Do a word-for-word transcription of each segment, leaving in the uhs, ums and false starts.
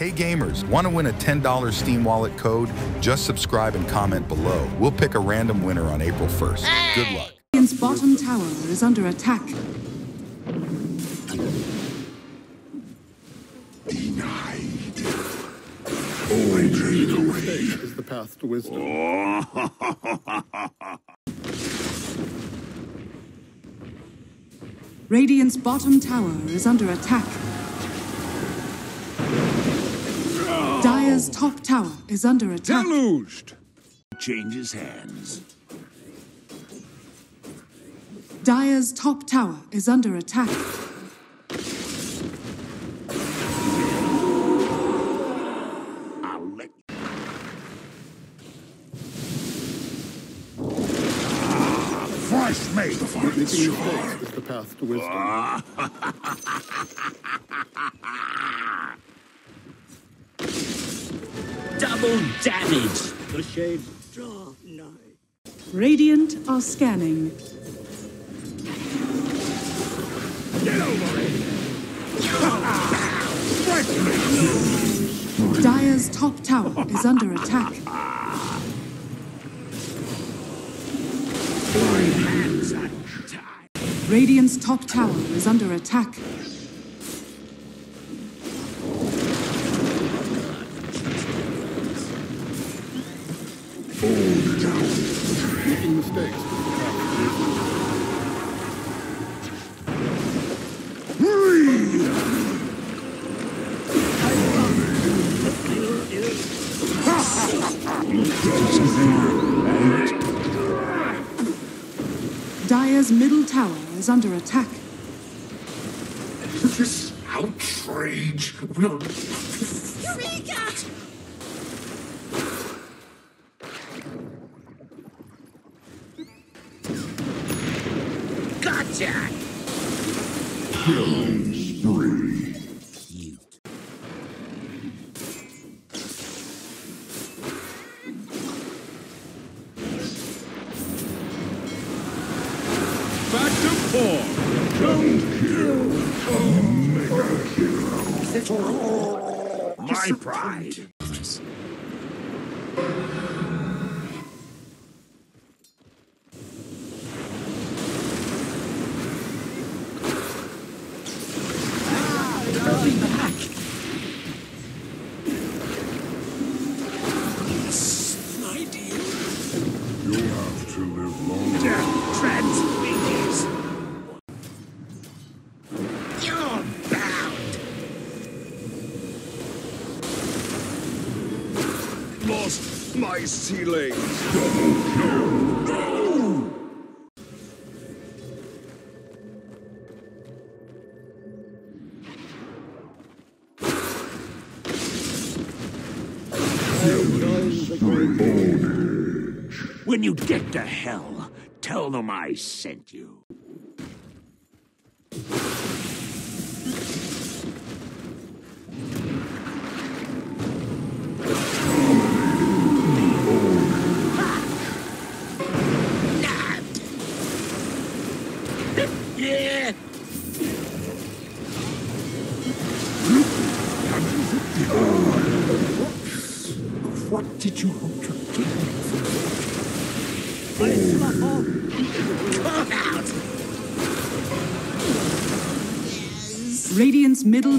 Hey gamers, want to win a ten dollar Steam wallet code? Just subscribe and comment below. We'll pick a random winner on April first. Hey! Good luck. Its bottom tower is under attack. Denied. Only dreamed away is the path to wisdom. Radiant's bottom tower is under attack. Dire's top tower is under attack. Deluged! Changes hands. Dire's top tower is under attack. I'll let you. Ah, fresh made the fight is the path to wisdom. Double damage! The shades draw nigh. Radiant are scanning. Get over it! Dire's top tower is under attack. Radiant's top tower is under attack. Mistakes. Dire's middle tower is under attack. This outrage will. Eureka! Killing spree. Cute. Back to four. Don't kill. Omega hero. My pride. My sea legs. No. When you get to hell, tell them I sent you. Yeah! What did you hope to get me from? But it's not all. Come out! Yes. Radiant's middle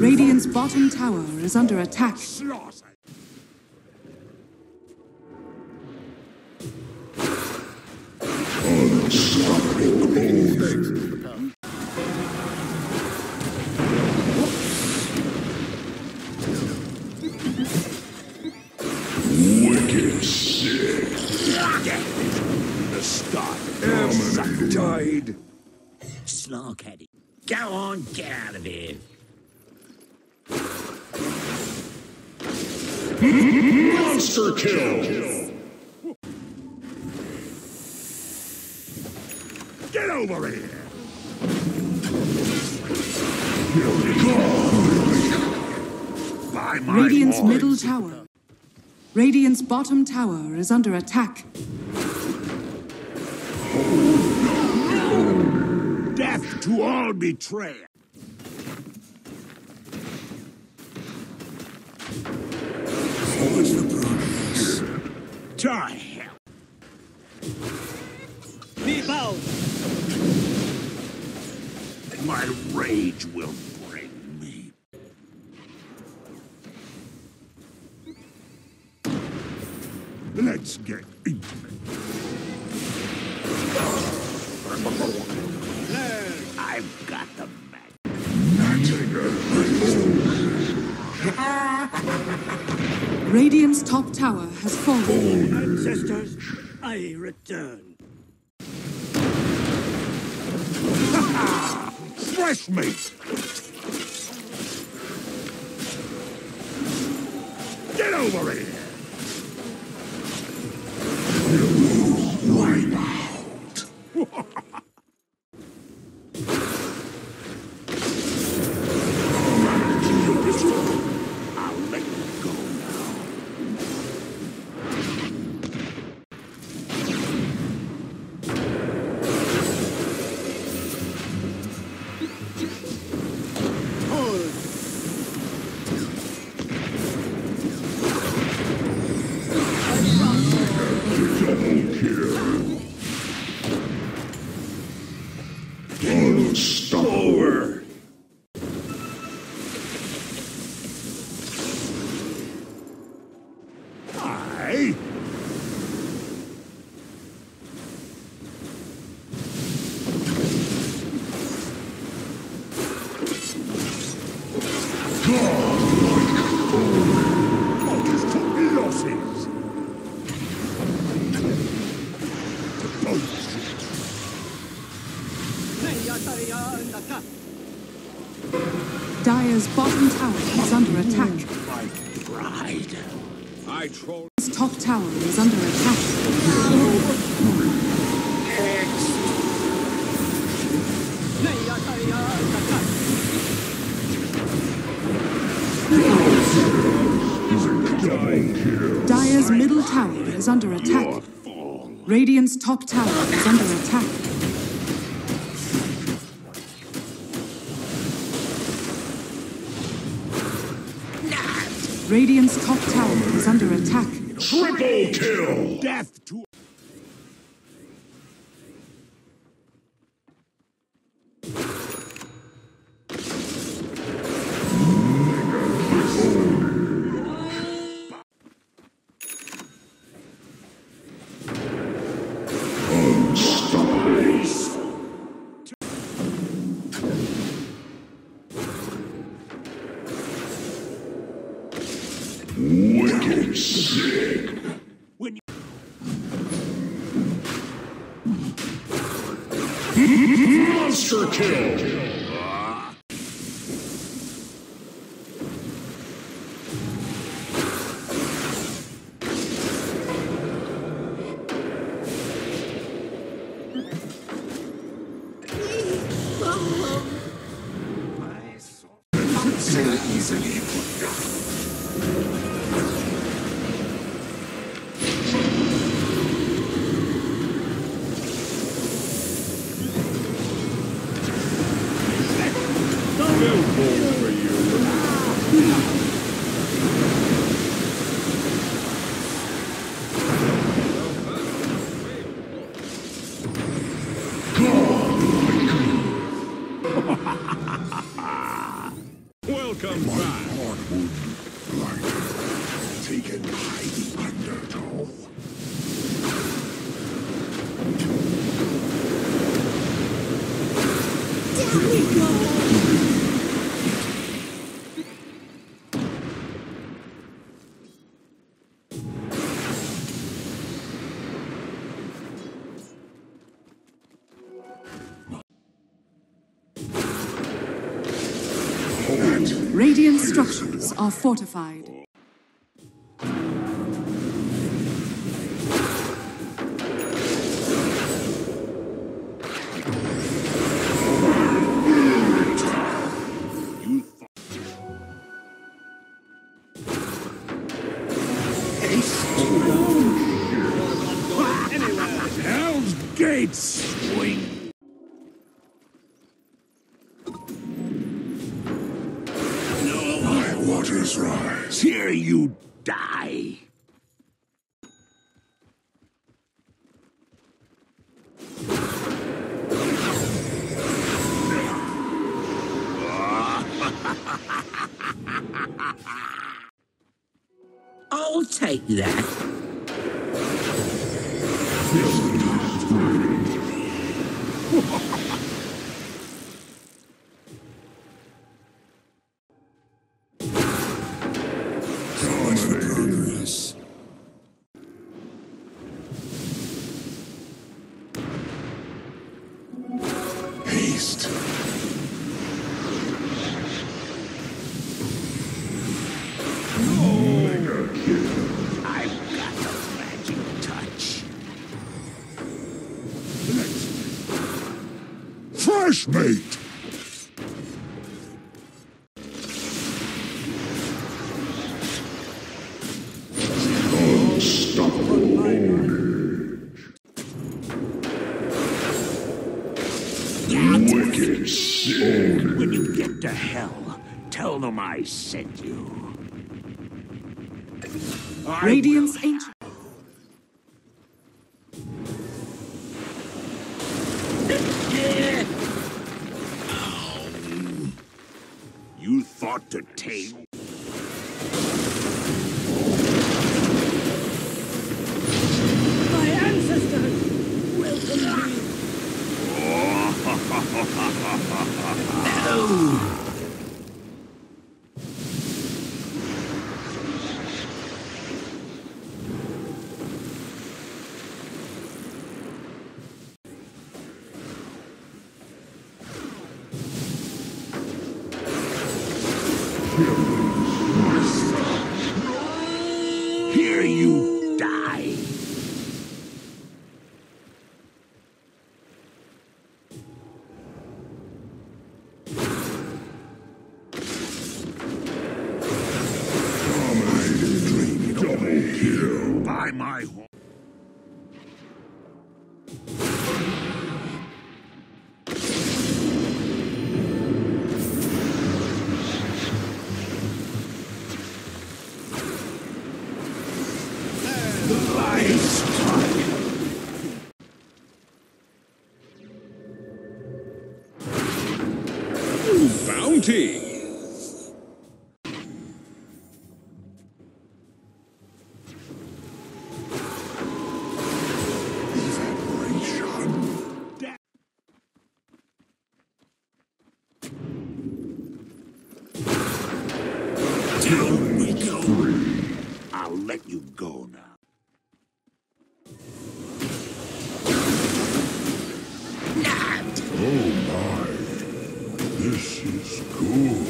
Radiant's bottom tower is under attack. Died. Snark at it. Go on, get out of here. Monster kill! Get over here! Here we go! By my Radiant's lords. Middle tower. Radiant's bottom tower is under attack. Oh, no. Death to all betrayers! Die! Be bound! My rage will bring me. Let's get eaten. I've got the magic. Radiant's top tower has fallen. Oh, ancestors, I return. Fresh meat! Get over here! Wipe out! I'll let you go now. Dire's bottom tower is under attack. My pride. I troll. His top tower is under attack. Dire's middle tower is under attack. Radiant's top tower is under attack. Radiant's top tower is under attack. Triple kill! Death to... Wicked sick! When you... Monster kill! Welcome My back. Heart would like taken by the undertow. There we go. Radiant structures are fortified. Hell's Gates! Swing. No. My waters rise. Here you die. I'll take that. Goodness. Haste. Fresh meat! Unstoppable ownage. Wicked sin. When you get to hell, tell them I sent you. I Radiance Ancient. You thought to take my ancestors. Welcome. Oh. Here you die. Dominating, double kill by my horn. Bounty. Down we go. I'll let you go now. Oh my, this is cool.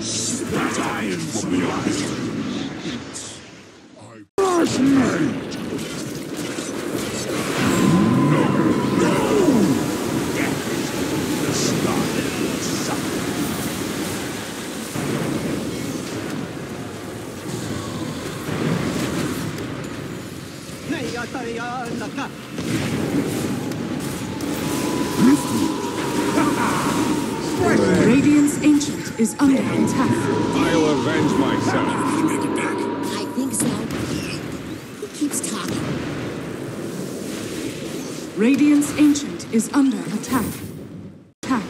Spat iron from the eyes. Crush me! Radiance Ancient is under attack. I'll avenge myself. I'll make it back. I think so. He keeps talking. Radiance Ancient is under attack. Attack.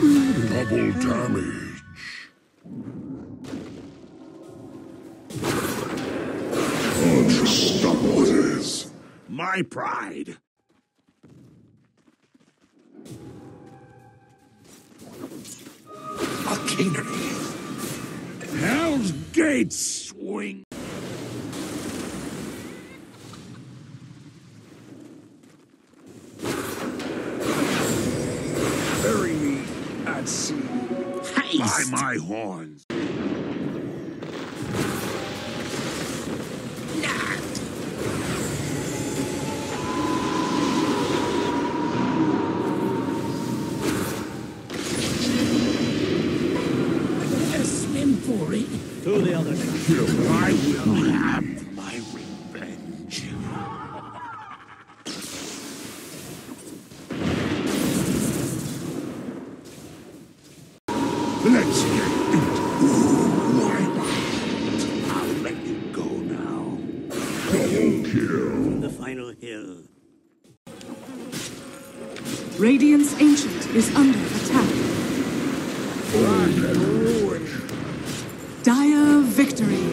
Double damage. Stop orders. My pride. A canary. Hell's Gates swing. Bury me at sea. Haste. By my horns. To the other side. I will have my revenge. Let's get it. Why not? I'll let it go now. Double kill. The final hill. Radiant's Ancient is under attack. Run, Lord. Dire victory.